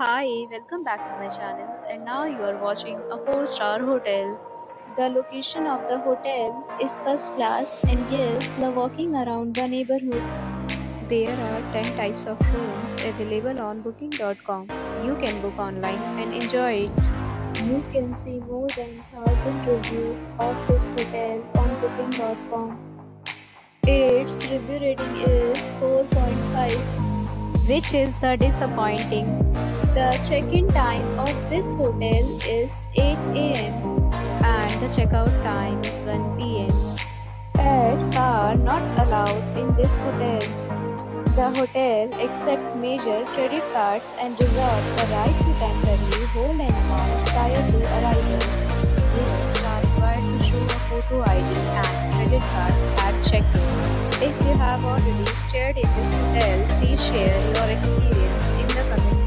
Hi, welcome back to my channel. And now you are watching a 4-star hotel. The location of the hotel is first class and guests love walking around the neighborhood. There are 10 types of rooms available on booking.com. You can book online and enjoy it. You can see more than 1,000 reviews of this hotel on booking.com. Its review rating is 4.5, which is the disappointing. The check-in time of this hotel is 8 a.m. and the checkout time is 1 p.m. Pets are not allowed in this hotel. The hotel accepts major credit cards and reserves the right to temporarily hold an amount prior to arrival. Guests are required to show a photo ID and credit card at check-in. If you have already stayed in this hotel, please share your experience in the comment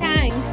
Thanks